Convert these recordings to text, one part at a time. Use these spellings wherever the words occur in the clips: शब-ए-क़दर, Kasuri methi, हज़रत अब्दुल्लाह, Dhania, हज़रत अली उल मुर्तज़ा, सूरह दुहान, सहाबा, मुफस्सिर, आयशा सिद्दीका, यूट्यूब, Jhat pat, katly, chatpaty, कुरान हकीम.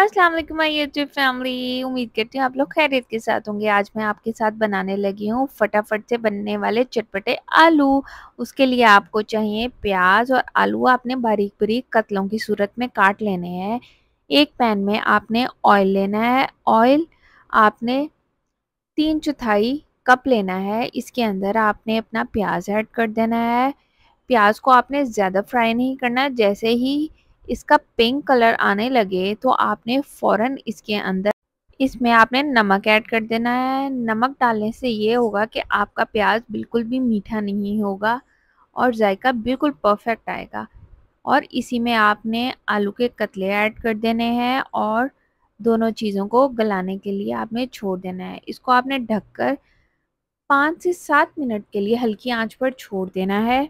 अस्सलाम वालेकुम my यूट्यूब family. उम्मीद करती हूँ आप लोग खैरियत के साथ होंगे। आज मैं आपके साथ बनाने लगी हूँ फटाफट से बनने वाले चटपटे आलू। उसके लिए आपको चाहिए प्याज और आलू। आपने बारीक बारीक कतलों की सूरत में काट लेने हैं। एक पैन में आपने ऑयल लेना है। ऑयल आपने 3/4 कप लेना है। इसके अंदर आपने अपना प्याज ऐड कर देना है। प्याज को आपने ज़्यादा फ्राई नहीं करना। जैसे ही इसका पिंक कलर आने लगे तो आपने फौरन इसके अंदर इसमें आपने नमक ऐड कर देना है। नमक डालने से ये होगा कि आपका प्याज बिल्कुल भी मीठा नहीं होगा और जायका बिल्कुल परफेक्ट आएगा। और इसी में आपने आलू के कतले ऐड कर देने हैं और दोनों चीज़ों को गलाने के लिए आपने छोड़ देना है। इसको आपने ढककर 5 से 7 मिनट के लिए हल्की आंच पर छोड़ देना है।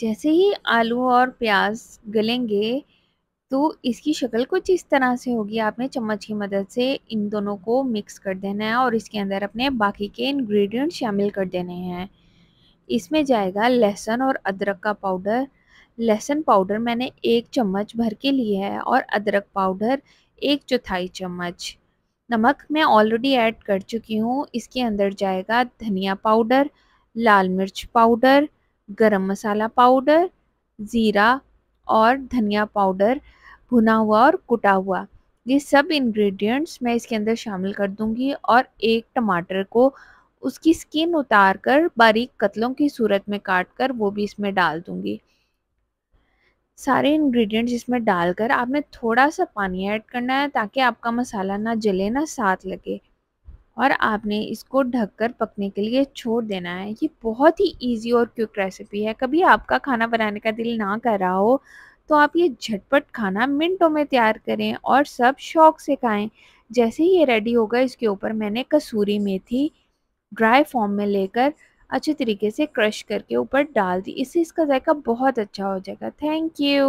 जैसे ही आलू और प्याज गलेंगे तो इसकी शक्ल कुछ इस तरह से होगी। आपने चम्मच की मदद से इन दोनों को मिक्स कर देना है और इसके अंदर अपने बाकी के इंग्रेडिएंट शामिल कर देने हैं। इसमें जाएगा लहसुन और अदरक का पाउडर। लहसुन पाउडर मैंने 1 चम्मच भर के लिया है और अदरक पाउडर 1/4 चम्मच। नमक मैं ऑलरेडी ऐड कर चुकी हूँ। इसके अंदर जाएगा धनिया पाउडर, लाल मिर्च पाउडर, गरम मसाला पाउडर, ज़ीरा और धनिया पाउडर भुना हुआ और कुटा हुआ। ये सब इंग्रेडिएंट्स मैं इसके अंदर शामिल कर दूंगी। और 1 टमाटर को उसकी स्किन उतार कर बारीक कतलों की सूरत में काट कर वो भी इसमें डाल दूंगी। सारे इंग्रेडिएंट्स इसमें डालकर आपने थोड़ा सा पानी ऐड करना है ताकि आपका मसाला ना जले ना साथ लगे। और आपने इसको ढककर पकने के लिए छोड़ देना है। ये बहुत ही इजी और क्विक रेसिपी है। कभी आपका खाना बनाने का दिल ना कर रहा हो तो आप ये झटपट खाना मिनटों में तैयार करें और सब शौक से खाएं। जैसे ही ये रेडी होगा इसके ऊपर मैंने कसूरी मेथी ड्राई फॉर्म में लेकर अच्छे तरीके से क्रश करके ऊपर डाल दी। इससे इसका जायका बहुत अच्छा हो जाएगा। Thank you.